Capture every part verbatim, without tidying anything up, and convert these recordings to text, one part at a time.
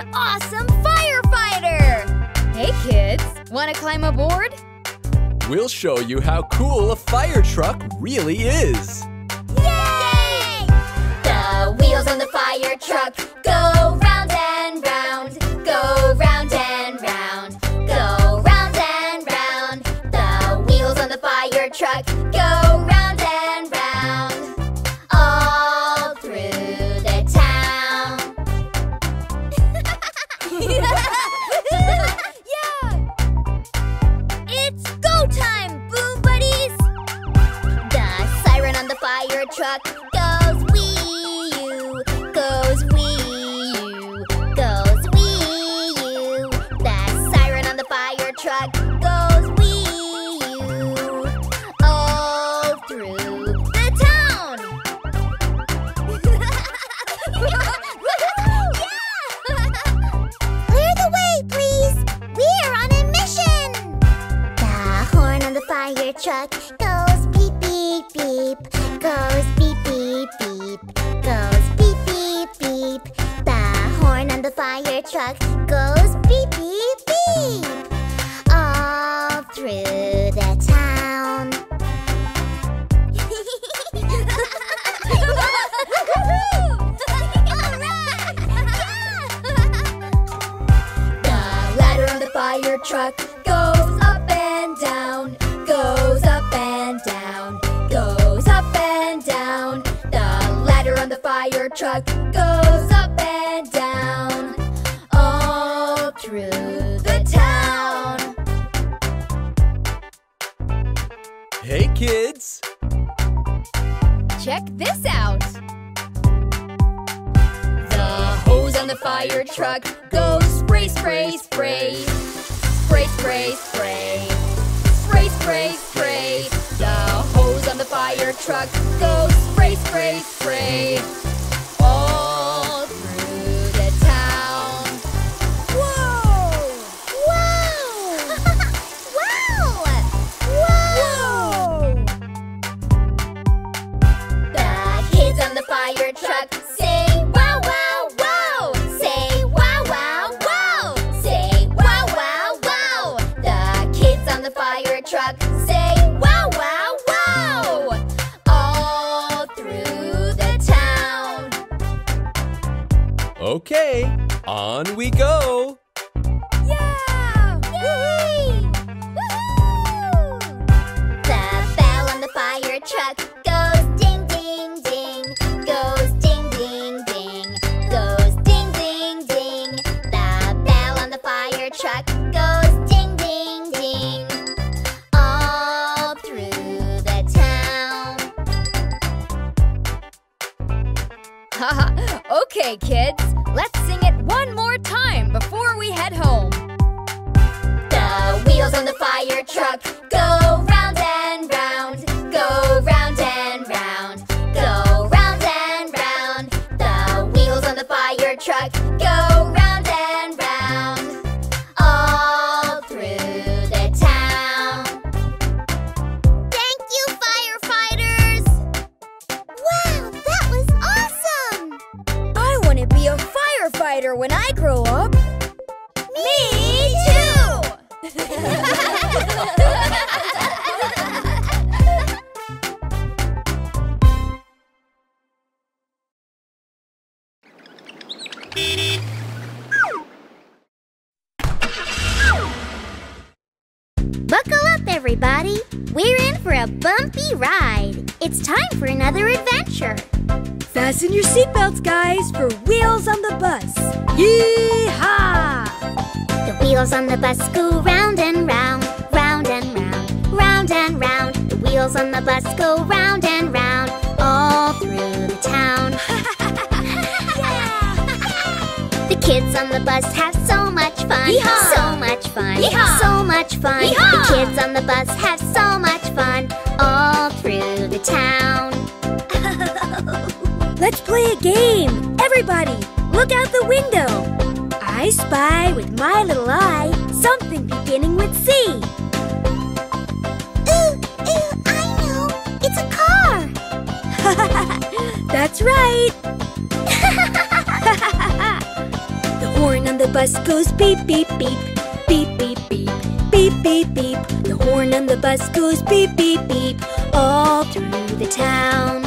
an awesome firefighter! Hey kids, wanna climb aboard? We'll show you how cool a fire truck really is! Yay! The wheels on the fire truck go round and round, go round and round, go round and round. The wheels on the fire truck go round and round, all through the town. Truck goes wee-oo, goes wee-oo, goes wee-oo. The siren on the fire truck goes wee-oo all through the town. Yeah! Clear the way, please. We're on a mission. The horn on the fire truck goes beep, beep, beep. Goes beep, beep, beep. Goes beep, beep, beep. The horn on the fire truck goes beep, beep, beep. All through the town. Alright! Yeah! The ladder on the fire truck goes up and down. Goes up and down. Fire truck goes up and down all through the town. Hey kids! Check this out! The hose on the fire truck goes spray, spray, spray. Spray, spray, spray. Spray, spray, spray. The hose on the fire truck goes spray, spray, spray. All through the town. Whoa! Wow! Wow! Whoa! The kids on the fire truck say wow, wow, wow. Say wow, wow, wow. Say wow, wow, wow. The kids on the fire truck say wow, wow, wow. All through the town. Okay, on we go. Yeah! Yay! Woohoo! The bell on the fire truck goes ding, ding, ding. Goes ding, ding, ding. Goes ding, ding, ding. The bell on the fire truck goes ding, ding, ding. All through the town. Haha, okay kids. Let's sing it one more time before we head home. The wheels on the fire truck go round and round, go round and round, go round and round. The wheels on the fire truck go round and round, all through the town. Thank you, firefighters! Wow, that was awesome! I want to be a firefighter. Firefighter when I grow up. Me, Me too! Buckle up, everybody! We're in for a bumpy ride! It's time for another adventure! Fasten your seatbelts, guys, for Wheels on the Bus! Yee-haw! The wheels on the bus go round and round, round and round, round and round. The wheels on the bus go round and round, all through the town. The kids on the bus have so much fun. Yeehaw! So much fun. Yeehaw! So much fun. Yeehaw! The kids on the bus have so much fun all through the town. Let's play a game. Everybody, look out the window. I spy with my little eye something beginning with C. Ooh, ooh, I know. It's a car. That's right. horn on the bus goes beep, beep, beep. Beep, beep, beep. Beep, beep, beep. The horn on the bus goes beep, beep, beep. All through the town.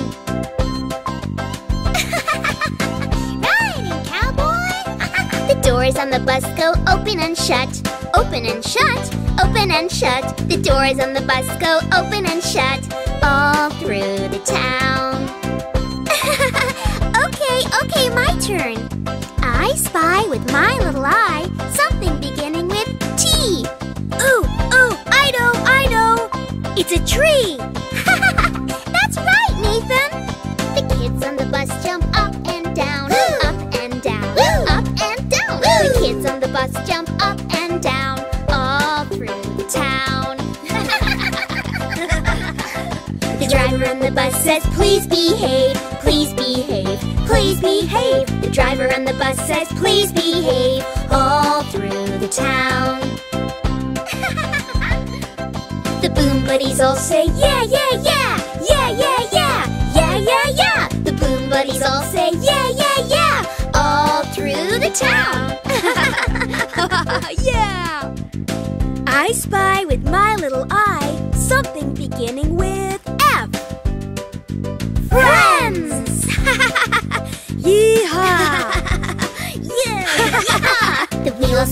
Riding, cowboy! The doors on the bus go open and shut. Open and shut. Open and shut. The doors on the bus go open and shut. All through the town. Okay, okay, my turn. I spy with my little eye something beginning with T. Ooh, ooh, I know, I know. It's a tree. That's right, Nathan. The kids on the bus jump up and down, up and down, up and down. The kids on the bus jump up and down all through the town. The driver on the bus says, please behave, please behave, please behave. The driver on the bus says, please behave all through the town. The Boom Buddies all say, yeah, yeah, yeah, yeah, yeah, yeah, yeah, yeah, yeah. The Boom Buddies all say, yeah, yeah, yeah, all through the town. Yeah! I spy with my little eye something beginning with F. Friends! Yee-haw! Yeah, yeah! The wheels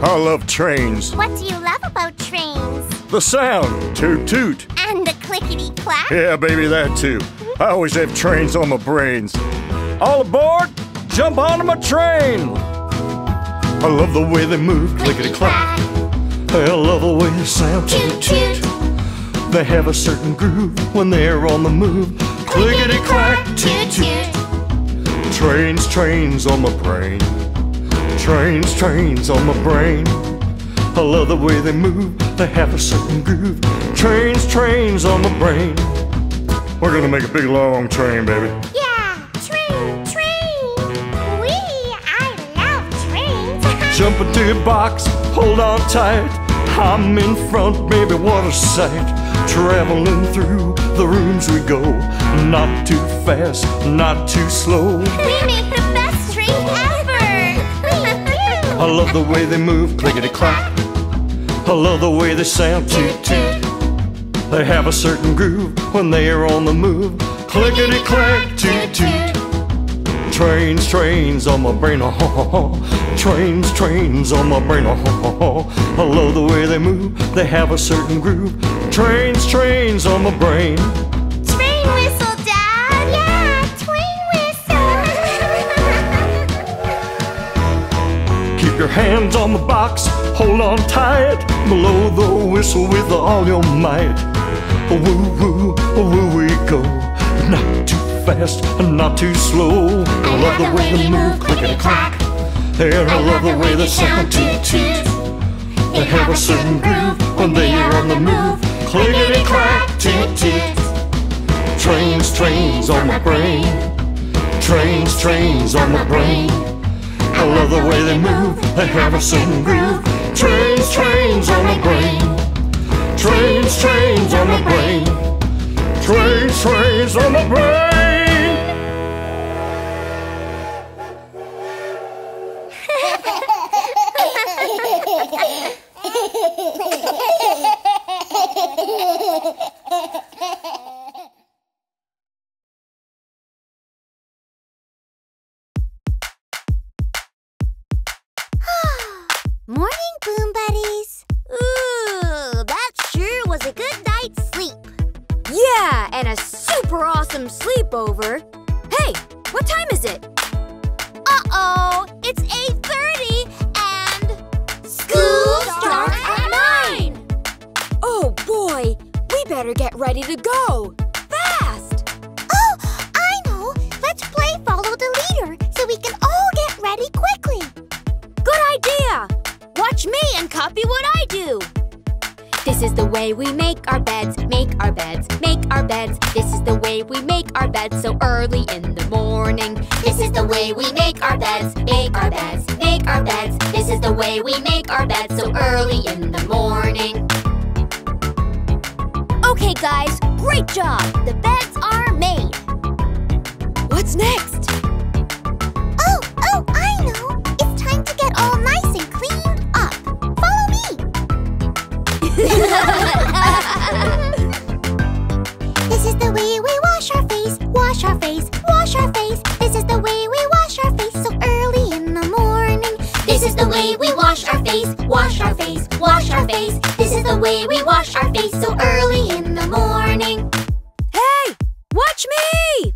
I love trains. What do you love about trains? The sound, toot toot. And the clickety clack? Yeah, baby, that too. I always have trains on my brains. All aboard, jump onto my train. I love the way they move, clickety clack. I love the way they sound, toot toot. They have a certain groove when they're on the move, clickety clack, toot toot. Trains, trains on my brain. Trains, trains on my brain. I love the way they move, they have a certain groove. Trains, trains on my brain. We're gonna make a big long train, baby. Yeah, train, train. Wee, I love trains. Jump into your box, hold on tight. I'm in front, baby, what a sight. Traveling through the rooms we go. Not too fast, not too slow. We make the best train ever. I love the way they move, clickety-clack. I love the way they sound, toot-toot. They have a certain groove when they are on the move, clickety-clack, toot-toot. Trains, trains on my brain, oh ho ho. Trains, trains on my brain, oh ho ho. I love the way they move, they have a certain groove. Trains, trains on my brain. Train whistle, Dad! Yeah, train whistle! Keep your hands on the box, hold on tight, blow the whistle with all your might. Woo-woo, woo we go, not too fast and not too slow. I love the way they move, clickety-clack. And I love the way they sound, toot-toot. They have a certain groove when they are on the move, clickety-clack, toot-toot. Trains, trains on my brain. Trains, trains on my brain. I love the way they move, they have a certain groove. Trains, trains on my brain. Trains, trains on my brain. Trains, trains on my brain. Morning, Boom Buddies! Ooh, that sure was a good night's sleep. Yeah, and a super awesome sleepover. Hey, what time is it? Uh-oh, it's eight thirty and... School starts at nine! Oh boy, we better get ready to go. Fast! Oh, I know. Let's play follow the leader so we can all way we make our beds, make our beds, make our beds. This is the way we make our beds so early in the morning. This is the way we make our beds, make our beds, make our beds. This is the way we make our beds so early in the morning. Okay guys, great job! The beds are made. What's next? Oh, oh, I know! It's time to get all nice and cleaned up. Follow me! This is the way we wash our face, wash our face, wash our face. This is the way we wash our face so early in the morning. This is the way we wash our face, wash our face, wash our face. This is the way we wash our face so early in the morning. Hey! Watch me!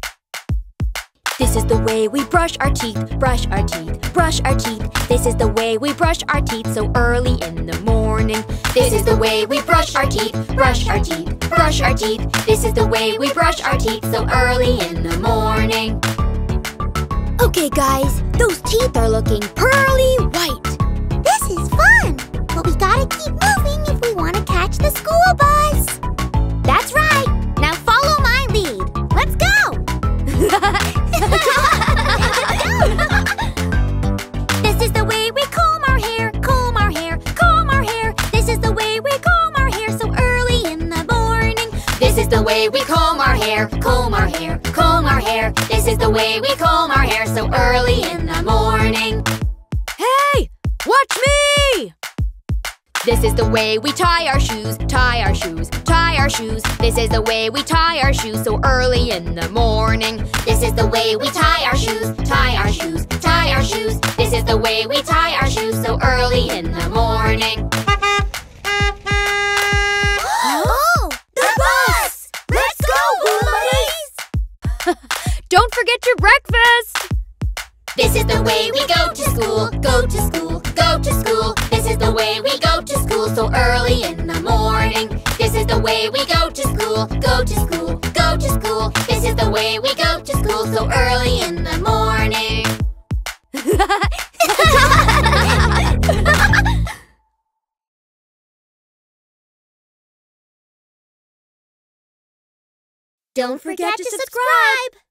This is the way we brush our teeth, brush our teeth, brush our teeth. This is the way we brush our teeth so early in the morning. This is the way we brush our teeth, brush our teeth, brush our teeth. This is the way we brush our teeth so early in the morning. Okay guys, those teeth are looking pearly white. This is fun, but we gotta keep moving if we want to catch the school bus. That's right, now follow my lead. Let's go! This is the way we comb our hair, comb our hair, comb our hair. This is the way we comb our hair so early in the morning. This is the way we comb our hair, comb our hair, comb our hair. This is the way we comb our hair so early in the morning. Hey, watch me! This is the way we tie our shoes, tie our shoes, tie our shoes. This is the way we tie our shoes so early in the morning. This is the way we tie our shoes, tie our shoes, tie our shoes. This is the way we tie our shoes so early in the morning. Oh! The bus! Let's go, Boom Buddies! Don't forget your breakfast! This is the way we go to school, go to school, go to school. This is the way we go to school so early in the morning. This is the way we go to school, go to school, go to school. This is the way we go to school so early in the morning. Don't forget to subscribe!